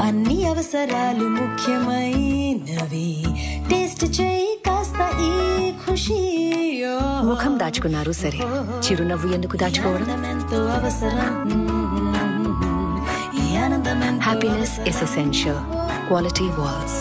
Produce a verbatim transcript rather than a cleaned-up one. అన్ని అవసరాలు ముఖ్యమైనవి టేస్ట్ చేయి కాస్త ఈ ఖుషి ముఖం దాచుకున్నారు సరే చిరునవ్వు ఎందుకు దాచుకోవడం happiness is essential quality walls.